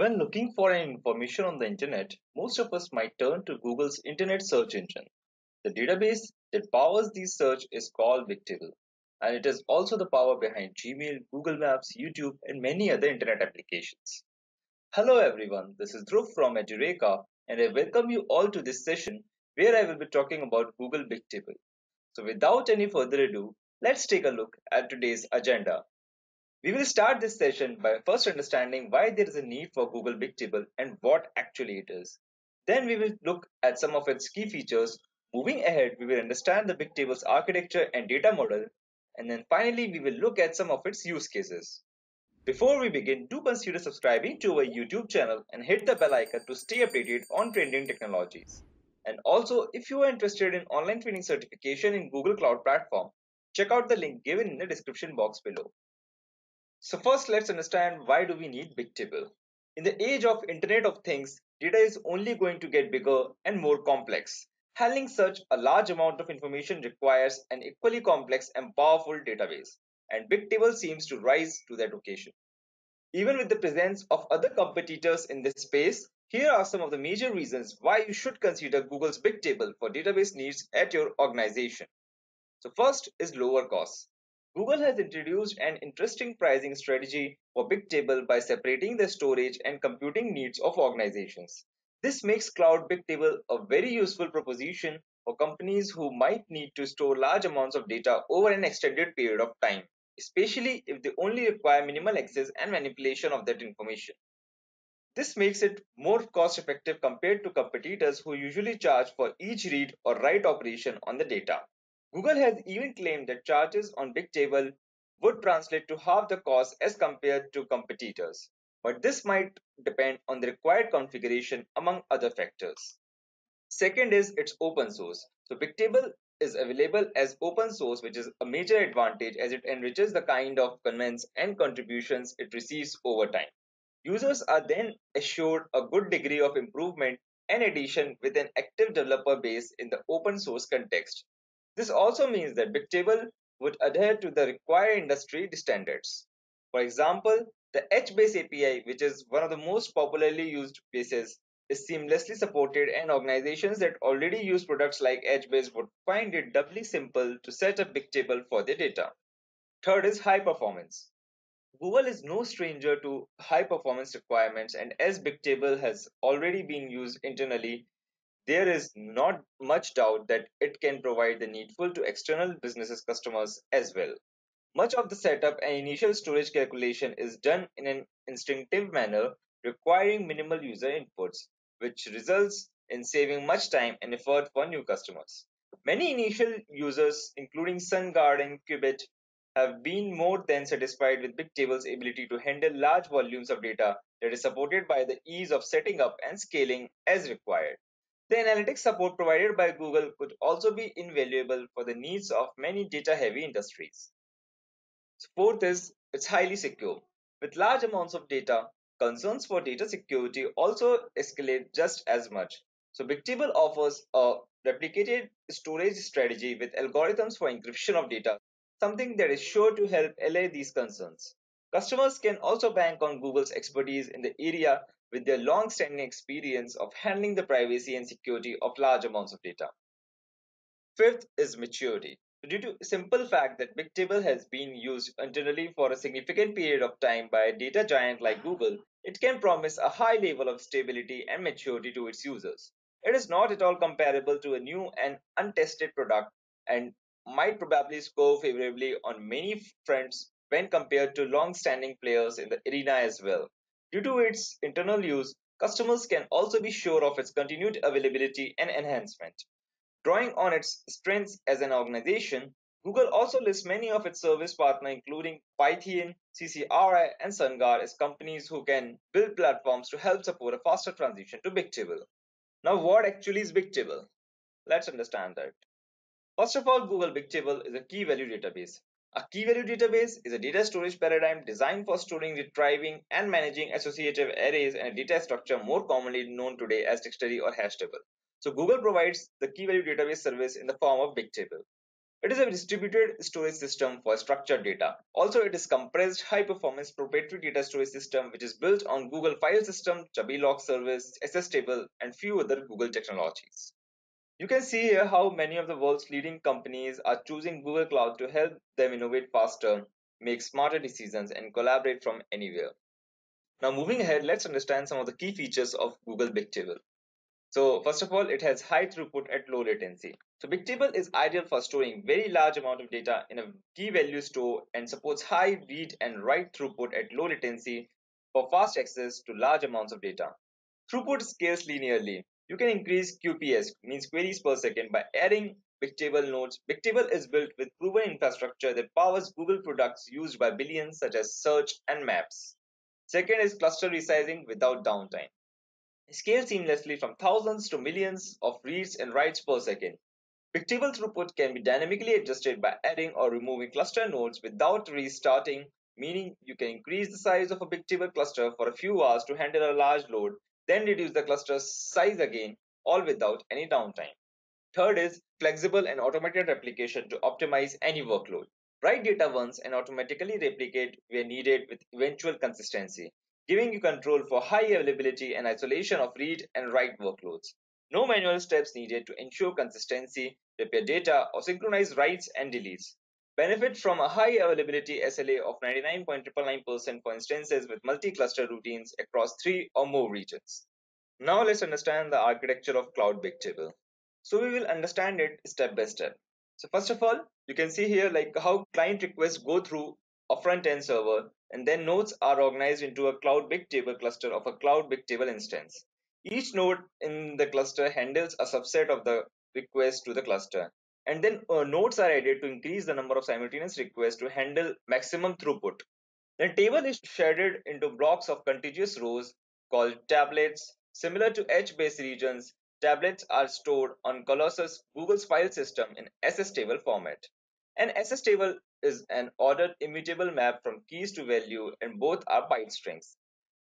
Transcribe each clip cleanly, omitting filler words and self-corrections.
When looking for any information on the internet, most of us might turn to Google's internet search engine. The database that powers these search is called Bigtable, and it is also the power behind Gmail, Google Maps, YouTube, and many other internet applications. Hello everyone, this is Dhruv from Edureka, and I welcome you all to this session where I will be talking about Google Bigtable. So without any further ado, let's take a look at today's agenda. We will start this session by first understanding why there is a need for Google Bigtable and what actually it is. Then we will look at some of its key features. Moving ahead, we will understand the Bigtable's architecture and data model. And then finally, we will look at some of its use cases. Before we begin, do consider subscribing to our YouTube channel and hit the bell icon to stay updated on trending technologies. And also, if you are interested in online training certification in Google Cloud Platform, check out the link given in the description box below. So first, let's understand why do we need Bigtable. In the age of Internet of Things, data is only going to get bigger and more complex. Handling such a large amount of information requires an equally complex and powerful database, and Bigtable seems to rise to that occasion. Even with the presence of other competitors in this space, here are some of the major reasons why you should consider Google's Bigtable for database needs at your organization. So first is lower costs. Google has introduced an interesting pricing strategy for Bigtable by separating the storage and computing needs of organizations. This makes Cloud Bigtable a very useful proposition for companies who might need to store large amounts of data over an extended period of time, especially if they only require minimal access and manipulation of that information. This makes it more cost-effective compared to competitors who usually charge for each read or write operation on the data. Google has even claimed that charges on Bigtable would translate to half the cost as compared to competitors, but this might depend on the required configuration among other factors. Second is it's open source. So Bigtable is available as open source, which is a major advantage as it enriches the kind of comments and contributions it receives over time. Users are then assured a good degree of improvement and addition with an active developer base in the open source context. This also means that Bigtable would adhere to the required industry standards. For example, the HBase API, which is one of the most popularly used bases, is seamlessly supported, and organizations that already use products like HBase would find it doubly simple to set up Bigtable for their data. Third is high performance. Google is no stranger to high performance requirements, and as Bigtable has already been used internally, there is not much doubt that it can provide the needful to external businesses customers as well. Much of the setup and initial storage calculation is done in an instinctive manner, requiring minimal user inputs, which results in saving much time and effort for new customers. Many initial users, including SunGard and qubit, have been more than satisfied with Bigtable's ability to handle large volumes of data that is supported by the ease of setting up and scaling as required. The analytics support provided by Google could also be invaluable for the needs of many data-heavy industries. Fourth is, it's highly secure. With large amounts of data, concerns for data security also escalate just as much. So Bigtable offers a replicated storage strategy with algorithms for encryption of data, something that is sure to help allay these concerns. Customers can also bank on Google's expertise in the area with their long-standing experience of handling the privacy and security of large amounts of data. Fifth is maturity. Due to the simple fact that Bigtable has been used internally for a significant period of time by a data giant like Google, it can promise a high level of stability and maturity to its users. It is not at all comparable to a new and untested product and might probably score favorably on many fronts when compared to long-standing players in the arena as well. Due to its internal use, customers can also be sure of its continued availability and enhancement. Drawing on its strengths as an organization, Google also lists many of its service partners, including Pythian, CCRI, and SunGard, as companies who can build platforms to help support a faster transition to Bigtable. Now, what actually is Bigtable? Let's understand that. First of all, Google Bigtable is a key value database. A key-value database is a data storage paradigm designed for storing, retrieving, and managing associative arrays and a data structure more commonly known today as dictionary or hash table. So Google provides the key-value database service in the form of Bigtable. It is a distributed storage system for structured data. Also, it is compressed, high-performance proprietary data storage system which is built on Google file system, Chubby Log service, SSTable, and few other Google technologies. You can see here how many of the world's leading companies are choosing Google Cloud to help them innovate faster, make smarter decisions, and collaborate from anywhere. Now, moving ahead, let's understand some of the key features of Google Bigtable. So first of all, it has high throughput at low latency. So Bigtable is ideal for storing very large amount of data in a key value store and supports high read and write throughput at low latency for fast access to large amounts of data. Throughput scales linearly. You can increase QPS, means queries per second, by adding Bigtable nodes. Bigtable is built with proven infrastructure that powers Google products used by billions such as search and maps. Second is cluster resizing without downtime. Scale seamlessly from thousands to millions of reads and writes per second. Bigtable throughput can be dynamically adjusted by adding or removing cluster nodes without restarting, meaning you can increase the size of a Bigtable cluster for a few hours to handle a large load, then reduce the cluster size again, all without any downtime. Third is flexible and automated replication to optimize any workload. Write data once and automatically replicate where needed with eventual consistency, giving you control for high availability and isolation of read and write workloads. No manual steps needed to ensure consistency, repair data, or synchronize writes and deletes. Benefit from a high availability SLA of 99.999% for instances with multi-cluster routines across 3 or more regions. Now let's understand the architecture of Cloud Bigtable. So we will understand it step by step. So first of all, you can see here like how client requests go through a front-end server, and then nodes are organized into a Cloud Bigtable cluster of a Cloud Bigtable instance. Each node in the cluster handles a subset of the requests to the cluster, and then nodes are added to increase the number of simultaneous requests to handle maximum throughput. The table is shaded into blocks of contiguous rows called tablets. Similar to HBase regions, tablets are stored on Colossus, Google's file system, in SSTable format. An SSTable is an ordered immutable map from keys to value, and both are byte strings.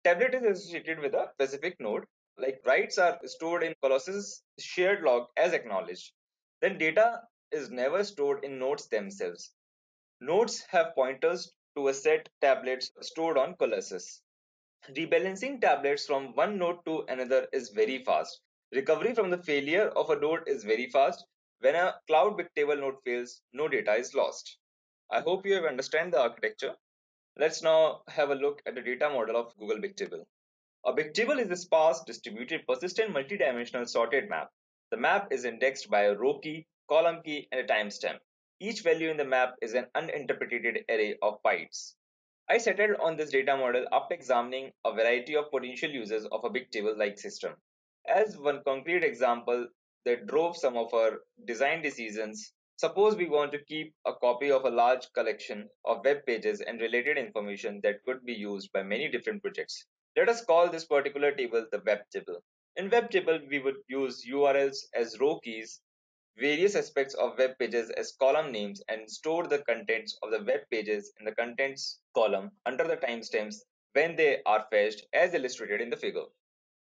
Tablet is associated with a specific node, like writes are stored in Colossus shared log as acknowledged. Then data is never stored in nodes themselves. Nodes have pointers to a set tablets stored on Colossus. Rebalancing tablets from one node to another is very fast. Recovery from the failure of a node is very fast. When a Cloud Bigtable node fails, no data is lost. I hope you have understood the architecture. Let's now have a look at the data model of Google Bigtable. A Bigtable is a sparse, distributed, persistent, multidimensional sorted map. The map is indexed by a row key, column key, and a timestamp. Each value in the map is an uninterpreted array of bytes. I settled on this data model after examining a variety of potential uses of a Bigtable-like system. As one concrete example that drove some of our design decisions, suppose we want to keep a copy of a large collection of web pages and related information that could be used by many different projects. Let us call this particular table the web table. In web table, we would use URLs as row keys, various aspects of web pages as column names, and store the contents of the web pages in the contents column under the timestamps when they are fetched, as illustrated in the figure.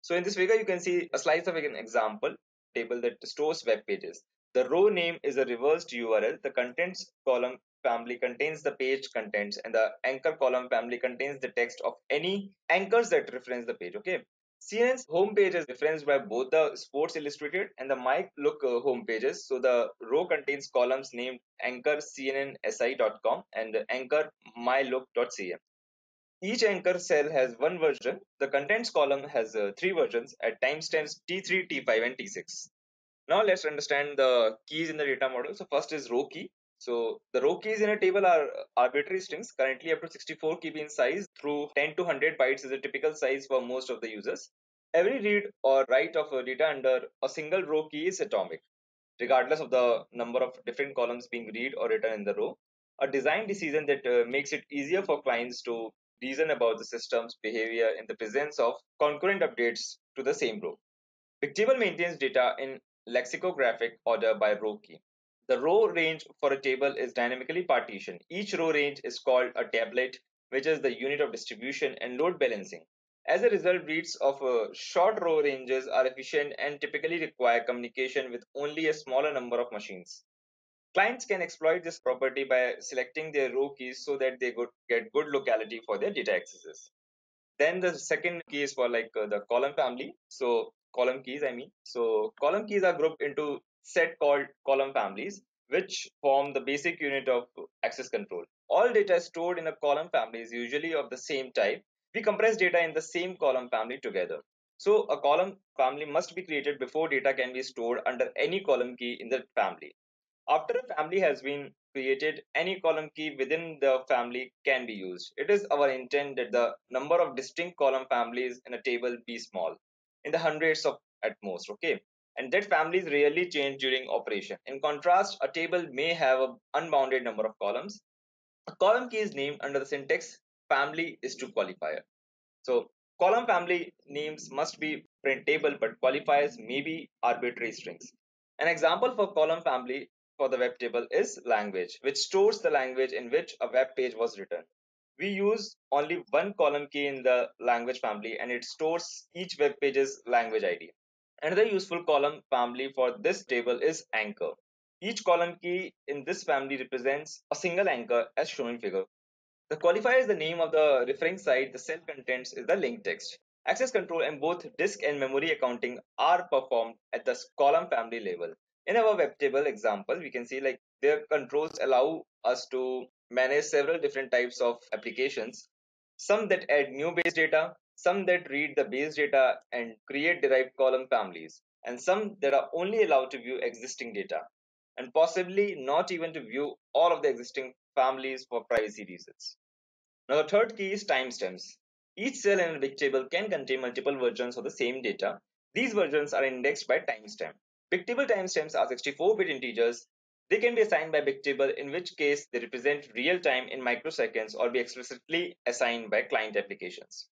So in this figure, you can see a slice of an example table that stores web pages. The row name is a reversed URL. The contents column family contains the page contents, and the anchor column family contains the text of any anchors that reference the page. Okay. CNN's homepage is referenced by both the Sports Illustrated and the My Look homepages. So the row contains columns named anchor cnnsi.com and anchor mylook.cn. Each anchor cell has one version. The contents column has 3 versions at timestamps T3, T5, and T6. Now let's understand the keys in the data model. So first is row key. So the row keys in a table are arbitrary strings, currently up to 64 KB in size through 10 to 100 bytes is a typical size for most of the users. Every read or write of data under a single row key is atomic, regardless of the number of different columns being read or written in the row. A design decision that makes it easier for clients to reason about the system's behavior in the presence of concurrent updates to the same row. Bigtable maintains data in lexicographic order by row key. The row range for a table is dynamically partitioned. Each row range is called a tablet, which is the unit of distribution and load balancing. As a result, reads of short row ranges are efficient and typically require communication with only a smaller number of machines. Clients can exploit this property by selecting their row keys so that they get good locality for their data accesses. Then the second key is for the column family. So column keys, I mean. So column keys are grouped into set called column families, which form the basic unit of access control. All data stored in a column family is usually of the same type. We compress data in the same column family together. So a column family must be created before data can be stored under any column key in the family. After a family has been created, any column key within the family can be used. It is our intent that the number of distinct column families in a table be small, in the hundreds of at most, okay? And that families rarely change during operation. In contrast, a table may have an unbounded number of columns. A column key is named under the syntax family is to qualifier. So column family names must be printable, but qualifiers may be arbitrary strings. An example for column family for the web table is language, which stores the language in which a web page was written. We use only one column key in the language family, and it stores each web page's language ID. Another useful column family for this table is anchor. Each column key in this family represents a single anchor as shown in figure. The qualifier is the name of the reference site. The cell contents is the link text. Access control in both disk and memory accounting are performed at the column family level. In our web table example, we can see their controls allow us to manage several different types of applications. Some that add new base data, some that read the base data and create derived column families, and some that are only allowed to view existing data, and possibly not even to view all of the existing families for privacy reasons. Now the third key is timestamps. Each cell in a Bigtable can contain multiple versions of the same data. These versions are indexed by timestamp. Bigtable timestamps are 64-bit integers. They can be assigned by Bigtable, in which case they represent real time in microseconds or be explicitly assigned by client applications.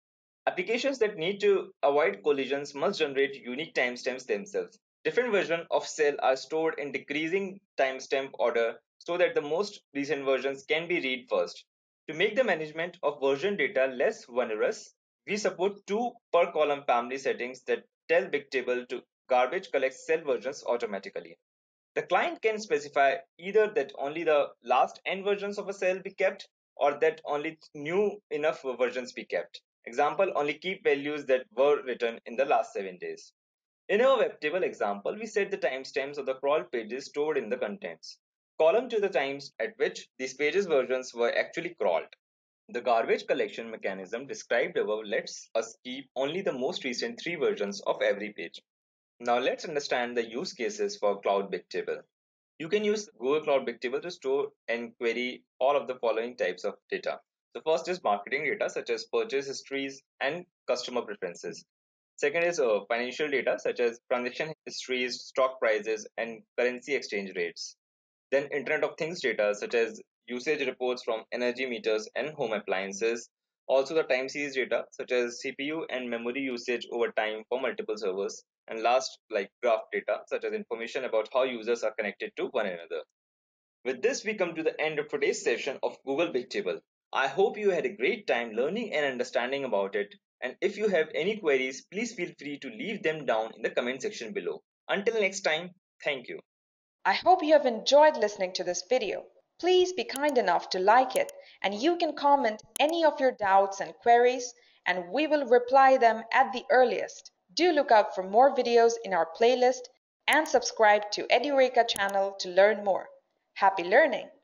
Applications that need to avoid collisions must generate unique timestamps themselves. Different versions of cell are stored in decreasing timestamp order so that the most recent versions can be read first. To make the management of version data less onerous, we support two per column family settings that tell Bigtable to garbage collect cell versions automatically. The client can specify either that only the last n versions of a cell be kept or that only new enough versions be kept. Example, only keep values that were written in the last 7 days. In our web table example, we set the timestamps of the crawl pages stored in the contents column to the times at which these pages versions were actually crawled. The garbage collection mechanism described above lets us keep only the most recent 3 versions of every page. Now let's understand the use cases for Cloud Bigtable. You can use Google Cloud Bigtable to store and query all of the following types of data. The first is marketing data such as purchase histories and customer preferences. Second is financial data such as transaction histories, stock prices, and currency exchange rates. Then Internet of Things data such as usage reports from energy meters and home appliances. Also the time series data such as CPU and memory usage over time for multiple servers. And last, graph data such as information about how users are connected to one another. With this, we come to the end of today's session of Google Bigtable. I hope you had a great time learning and understanding about it. And if you have any queries, please feel free to leave them down in the comment section below. Until next time, thank you. I hope you have enjoyed listening to this video. Please be kind enough to like it, and you can comment any of your doubts and queries, and we will reply them at the earliest. Do look out for more videos in our playlist and subscribe to Edureka channel to learn more. Happy learning!